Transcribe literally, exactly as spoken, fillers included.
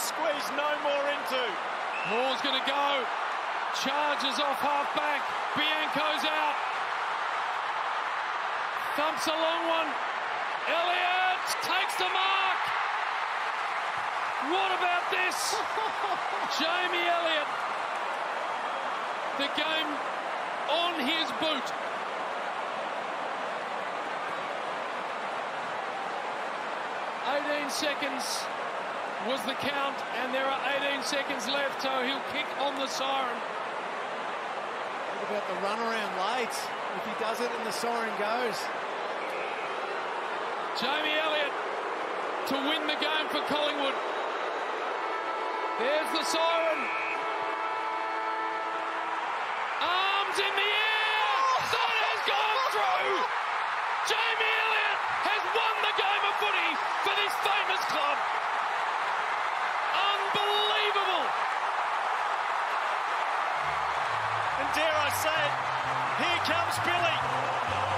squeeze no more into. Moore's going to go. Charges off half-back. Bianco's out. Thumps a long one. Elliot takes the mark. What about this? Jamie Elliot. The game on his boot. eighteen seconds was the count, and there are eighteen seconds left, so he'll kick on the siren. Think about the runaround late. If he does it and the siren goes. Jamie Elliot to win the game for Collingwood. There's the siren. Arms in the air. That has gone through. Jamie Elliot has won the game of footy for this famous club. Unbelievable! And dare I say it, here comes Billy.